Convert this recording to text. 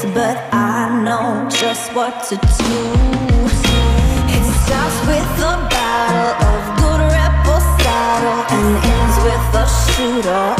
things, but I know just what to do. It starts with a battle of good rep or saddle and ends with a shooter.